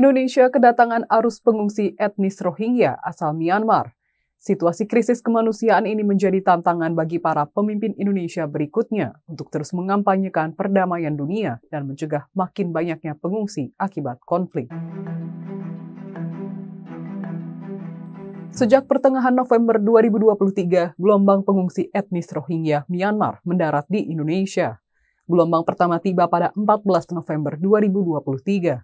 Indonesia kedatangan arus pengungsi etnis Rohingya asal Myanmar. Situasi krisis kemanusiaan ini menjadi tantangan bagi para pemimpin Indonesia berikutnya untuk terus mengampanyekan perdamaian dunia dan mencegah makin banyaknya pengungsi akibat konflik. Sejak pertengahan November 2023, gelombang pengungsi etnis Rohingya Myanmar mendarat di Indonesia. Gelombang pertama tiba pada 14 November 2023.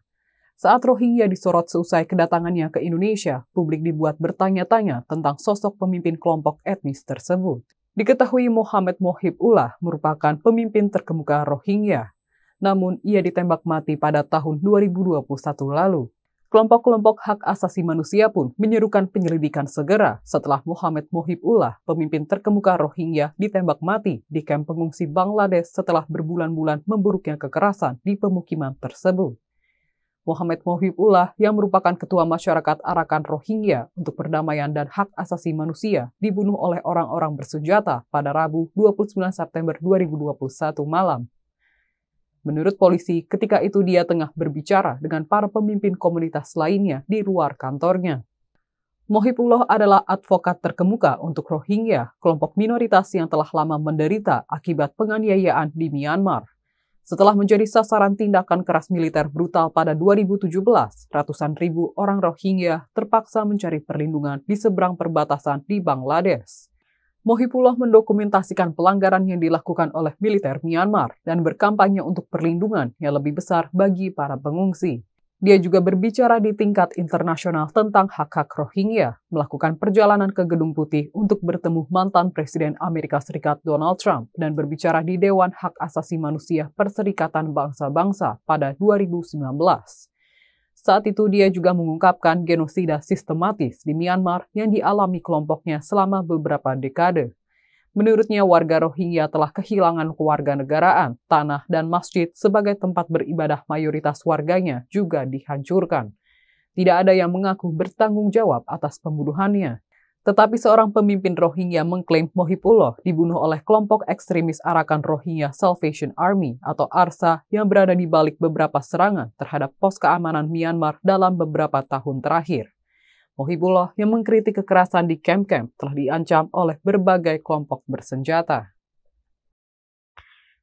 Saat Rohingya disorot seusai kedatangannya ke Indonesia, publik dibuat bertanya-tanya tentang sosok pemimpin kelompok etnis tersebut. Diketahui Muhammad Mohib Ullah merupakan pemimpin terkemuka Rohingya. Namun, ia ditembak mati pada tahun 2021 lalu. Kelompok-kelompok hak asasi manusia pun menyerukan penyelidikan segera setelah Muhammad Mohib Ullah, pemimpin terkemuka Rohingya, ditembak mati di kamp pengungsi Bangladesh setelah berbulan-bulan memburuknya kekerasan di pemukiman tersebut. Muhammad Mohib Ullah, yang merupakan ketua masyarakat Arakan Rohingya untuk perdamaian dan hak asasi manusia, dibunuh oleh orang-orang bersenjata pada Rabu 29 September 2021 malam. Menurut polisi, ketika itu dia tengah berbicara dengan para pemimpin komunitas lainnya di luar kantornya. Mohib Ullah adalah advokat terkemuka untuk Rohingya, kelompok minoritas yang telah lama menderita akibat penganiayaan di Myanmar. Setelah menjadi sasaran tindakan keras militer brutal pada 2017, ratusan ribu orang Rohingya terpaksa mencari perlindungan di seberang perbatasan di Bangladesh. Mohib Ullah mendokumentasikan pelanggaran yang dilakukan oleh militer Myanmar dan berkampanye untuk perlindungan yang lebih besar bagi para pengungsi. Dia juga berbicara di tingkat internasional tentang hak-hak Rohingya, melakukan perjalanan ke Gedung Putih untuk bertemu mantan Presiden Amerika Serikat Donald Trump dan berbicara di Dewan Hak Asasi Manusia Perserikatan Bangsa-Bangsa pada 2019. Saat itu dia juga mengungkapkan genosida sistematis di Myanmar yang dialami kelompoknya selama beberapa dekade. Menurutnya warga Rohingya telah kehilangan kewarganegaraan, tanah dan masjid sebagai tempat beribadah mayoritas warganya juga dihancurkan. Tidak ada yang mengaku bertanggung jawab atas pembunuhannya. Tetapi seorang pemimpin Rohingya mengklaim Mohib Ullah dibunuh oleh kelompok ekstremis Arakan Rohingya Salvation Army atau ARSA yang berada di balik beberapa serangan terhadap pos keamanan Myanmar dalam beberapa tahun terakhir. Mohib Ullah yang mengkritik kekerasan di kamp-kamp telah diancam oleh berbagai kelompok bersenjata.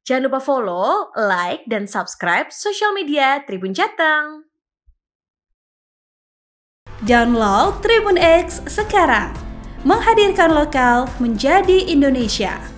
Jangan lupa follow, like, dan subscribe sosial media Tribun Jateng. Download TribunX sekarang. Menghadirkan lokal menjadi Indonesia.